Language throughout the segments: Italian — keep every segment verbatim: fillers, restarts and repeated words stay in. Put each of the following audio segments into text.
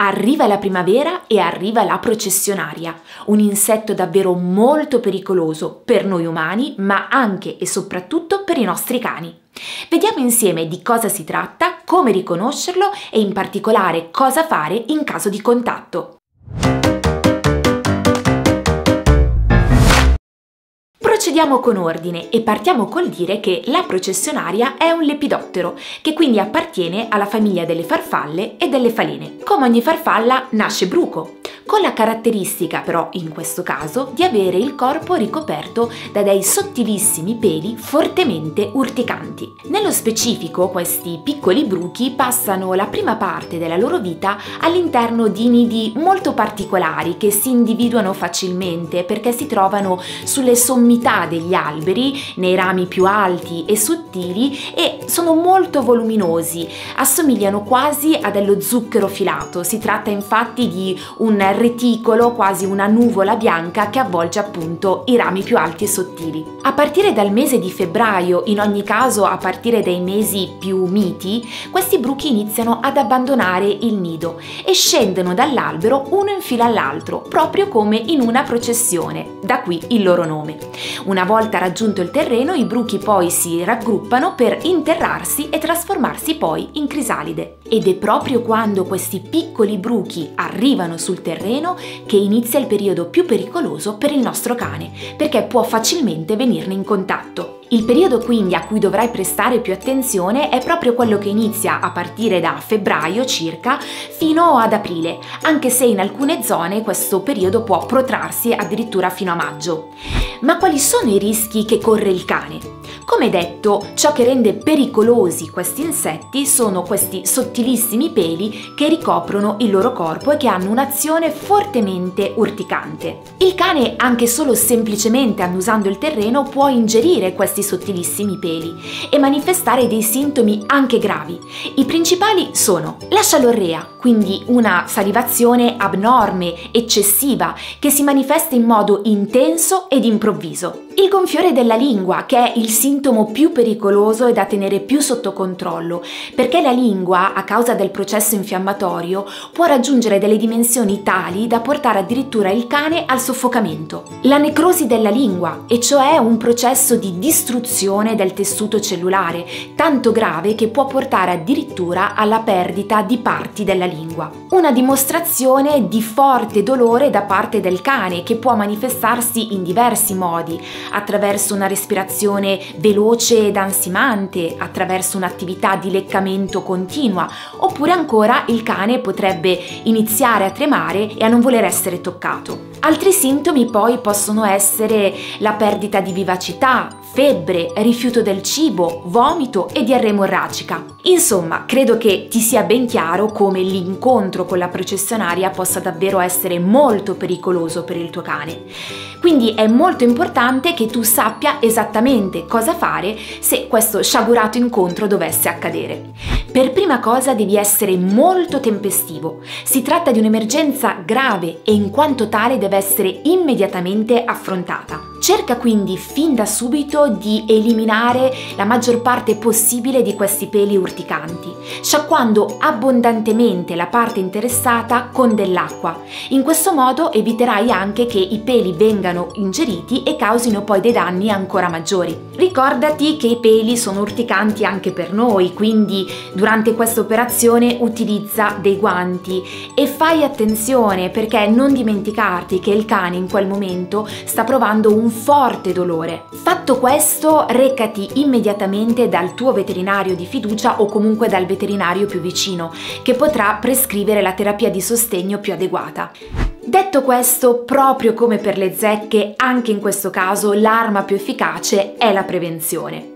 Arriva la primavera e arriva la processionaria, un insetto davvero molto pericoloso per noi umani, ma anche e soprattutto per i nostri cani. Vediamo insieme di cosa si tratta, come riconoscerlo e in particolare cosa fare in caso di contatto. Procediamo con ordine e partiamo col dire che la processionaria è un lepidottero, che quindi appartiene alla famiglia delle farfalle e delle falene. Come ogni farfalla nasce bruco, con la caratteristica però in questo caso di avere il corpo ricoperto da dei sottilissimi peli fortemente urticanti. Nello specifico questi piccoli bruchi passano la prima parte della loro vita all'interno di nidi molto particolari che si individuano facilmente perché si trovano sulle sommità degli alberi, nei rami più alti e sottili, e sono molto voluminosi, assomigliano quasi a dello zucchero filato. Si tratta infatti di un reticolo, quasi una nuvola bianca che avvolge appunto i rami più alti e sottili. A partire dal mese di febbraio, in ogni caso a partire dai mesi più miti, questi bruchi iniziano ad abbandonare il nido e scendono dall'albero uno in fila all'altro, proprio come in una processione, da qui il loro nome. Una volta raggiunto il terreno, i bruchi poi si raggruppano per interrarsi e trasformarsi poi in crisalide. Ed è proprio quando questi piccoli bruchi arrivano sul terreno che inizia il periodo più pericoloso per il nostro cane, perché può facilmente venirne in contatto. Il periodo quindi a cui dovrai prestare più attenzione è proprio quello che inizia a partire da febbraio circa fino ad aprile, anche se in alcune zone questo periodo può protrarsi addirittura fino a maggio. Ma quali sono i rischi che corre il cane? Come detto, ciò che rende pericolosi questi insetti sono questi sottilissimi peli che ricoprono il loro corpo e che hanno un'azione fortemente urticante. Il cane, anche solo semplicemente annusando il terreno, può ingerire questi sottilissimi peli e manifestare dei sintomi anche gravi. I principali sono la scialorrea, quindi una salivazione abnorme, eccessiva, che si manifesta in modo intenso ed improvviso. Il gonfiore della lingua, che è il sintomo più pericoloso e da tenere più sotto controllo, perché la lingua, a causa del processo infiammatorio, può raggiungere delle dimensioni tali da portare addirittura il cane al soffocamento. La necrosi della lingua, e cioè un processo di distruzione del tessuto cellulare, tanto grave che può portare addirittura alla perdita di parti della lingua. Una dimostrazione di forte dolore da parte del cane, che può manifestarsi in diversi modi, attraverso una respirazione veloce ed ansimante, attraverso un'attività di leccamento continua, oppure ancora il cane potrebbe iniziare a tremare e a non voler essere toccato. Altri sintomi poi possono essere la perdita di vivacità, febbre, rifiuto del cibo, vomito e diarrea emorragica. Insomma, credo che ti sia ben chiaro come l'incontro con la processionaria possa davvero essere molto pericoloso per il tuo cane. Quindi è molto importante che tu sappia esattamente cosa fare se questo sciagurato incontro dovesse accadere. Per prima cosa devi essere molto tempestivo. Si tratta di un'emergenza grave e in quanto tale deve essere immediatamente affrontata. Cerca quindi fin da subito di eliminare la maggior parte possibile di questi peli urticanti, sciacquando abbondantemente la parte interessata con dell'acqua. In questo modo eviterai anche che i peli vengano ingeriti e causino poi dei danni ancora maggiori. Ricordati che i peli sono urticanti anche per noi, quindi durante questa operazione utilizza dei guanti e fai attenzione, perché non dimenticarti che il cane in quel momento sta provando un forte dolore. Fatto questo, recati immediatamente dal tuo veterinario di fiducia o comunque dal veterinario più vicino, che potrà prescrivere la terapia di sostegno più adeguata. Detto questo, proprio come per le zecche, anche in questo caso l'arma più efficace è la prevenzione.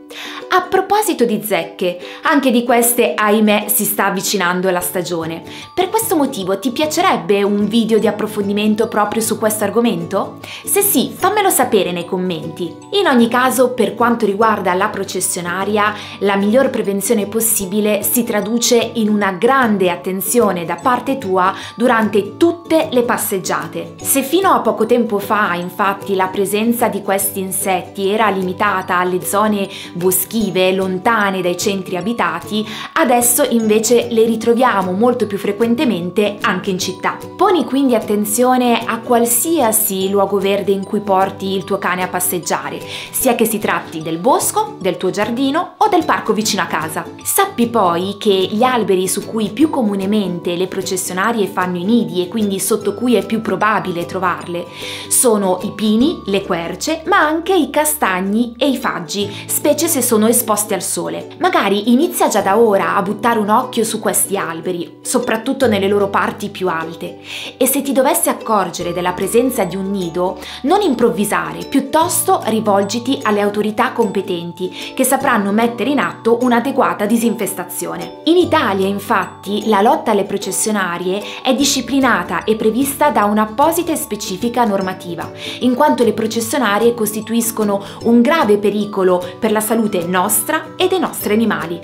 A proposito di zecche, anche di queste, ahimè, si sta avvicinando la stagione. Per questo motivo ti piacerebbe un video di approfondimento proprio su questo argomento? Se sì, fammelo sapere nei commenti. In ogni caso, per quanto riguarda la processionaria, la miglior prevenzione possibile si traduce in una grande attenzione da parte tua durante tutte le passeggiate. Se fino a poco tempo fa, infatti, la presenza di questi insetti era limitata alle zone boschive, lontane dai centri abitati, adesso invece le ritroviamo molto più frequentemente anche in città. Poni quindi attenzione a qualsiasi luogo verde in cui porti il tuo cane a passeggiare, sia che si tratti del bosco, del tuo giardino o del parco vicino a casa. Sappi poi che gli alberi su cui più comunemente le processionarie fanno i nidi e quindi sotto cui è più probabile trovarle sono i pini, le querce, ma anche i castagni e i faggi, specie se sono esposti al sole. Magari inizia già da ora a buttare un occhio su questi alberi, soprattutto nelle loro parti più alte, e se ti dovessi accorgere della presenza di un nido, non improvvisare, piuttosto rivolgiti alle autorità competenti che sapranno mettere in atto un'adeguata disinfestazione. In Italia, infatti, la lotta alle processionarie è disciplinata e prevista da un'apposita e specifica normativa, in quanto le processionarie costituiscono un grave pericolo per la salute nostra e dei nostri animali.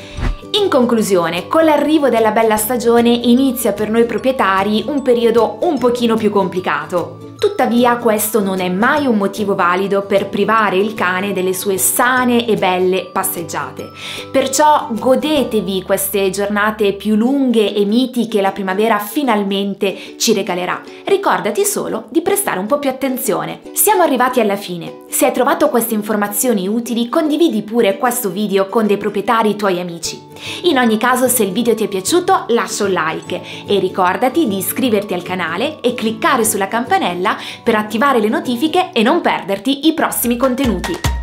In conclusione, con l'arrivo della bella stagione inizia per noi proprietari un periodo un pochino più complicato. Tuttavia, questo non è mai un motivo valido per privare il cane delle sue sane e belle passeggiate. Perciò godetevi queste giornate più lunghe e miti che la primavera finalmente ci regalerà. Ricordati solo di prestare un po' più attenzione. Siamo arrivati alla fine. Se hai trovato queste informazioni utili, condividi pure questo video con dei proprietari tuoi amici. In ogni caso, se il video ti è piaciuto, lascia un like e ricordati di iscriverti al canale e cliccare sulla campanella per attivare le notifiche e non perderti i prossimi contenuti.